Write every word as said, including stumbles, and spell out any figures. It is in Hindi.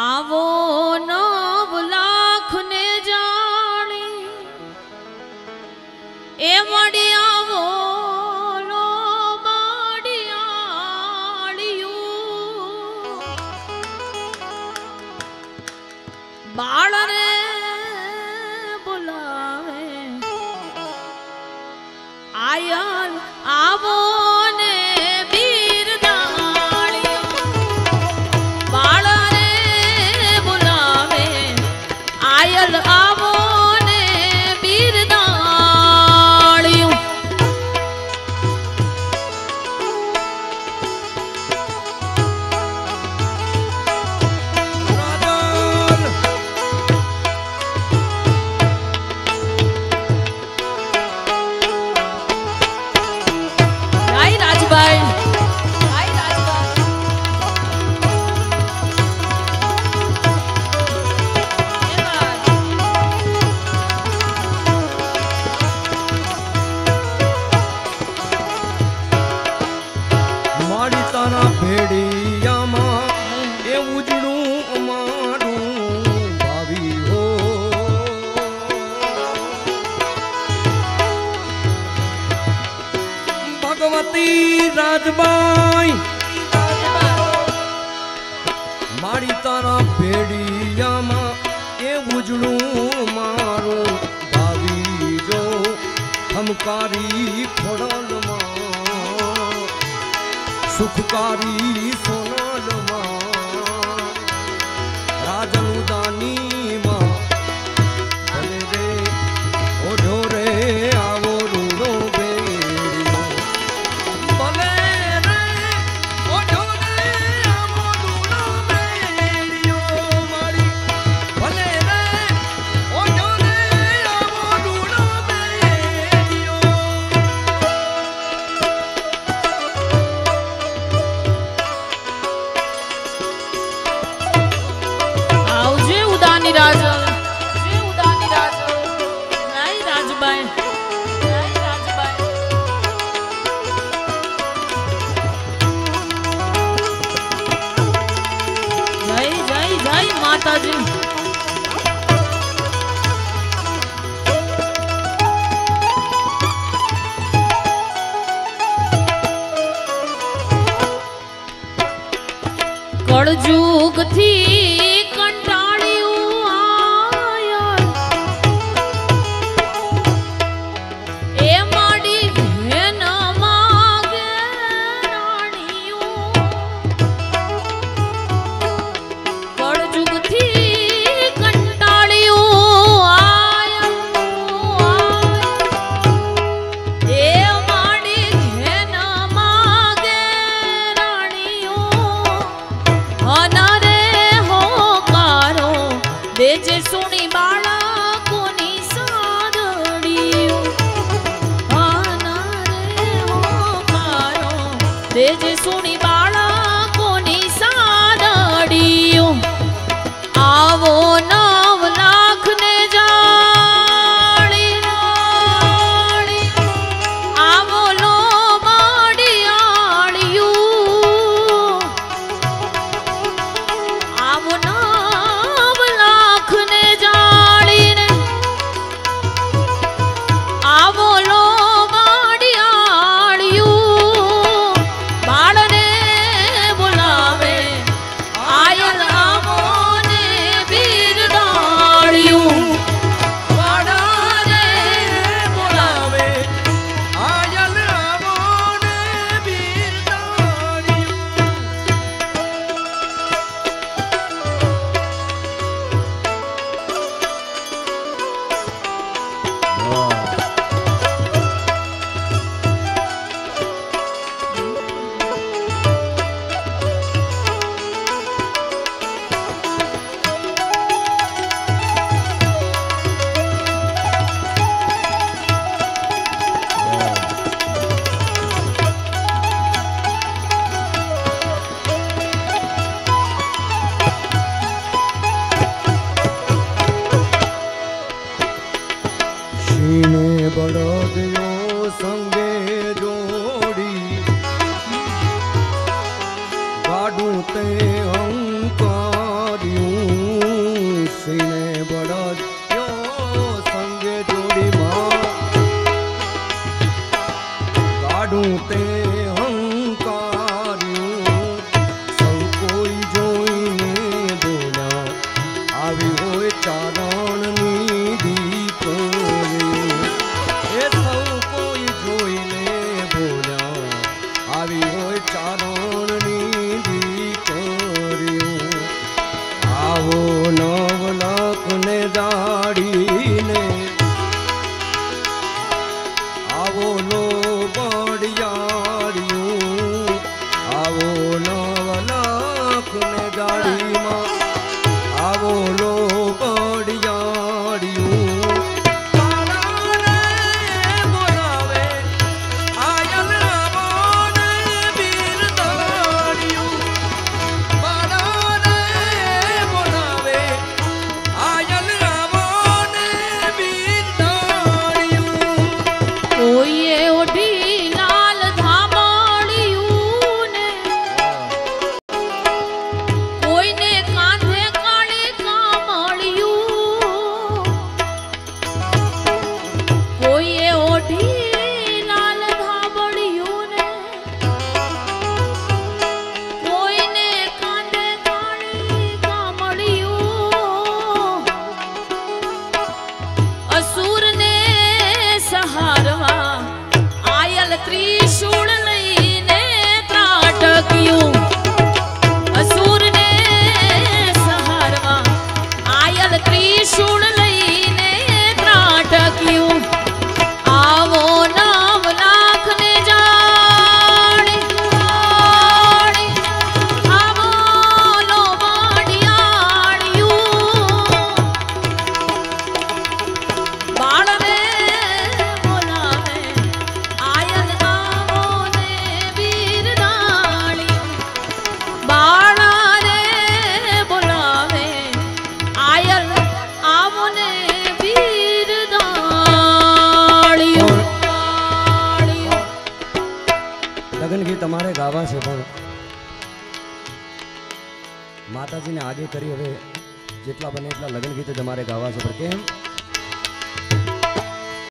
आवो नव लाख ने जाने ए मड़ी आवो नो बाड़ियाड़ियो बाड़ रे बुलावे आया आवो मारी तारा भेड़िया मां ए उजड़ू मारो भावी जो हमकारी खोड़ल मां सुखकारी सोनल मां राजनु दानी मां भले रे ओ ढोरे आवो रूड़ो कड़जुग थी कंटाळियो आया ए माडी भेन मागे राणियो कड़जुग थी कंटाळियो आया ए माडी भेन मागे राणियो आना रे हो कारो देजे सुनी बाला कोनी सादड़ियो आना रे हो कारो देजे सुनी बाला कोनी सादड़ियो आवो नव लाख ने जाड़ी राड़ी आवो लो बाड़ियाड़ियो आवो नव लाख ने जाड़ी रे आवो लो बाड़ियाड़ियो बाड़ रे माताजी ने आगे करी हवे जेटला बने एटला लगन गीत हमारे गावा से पर के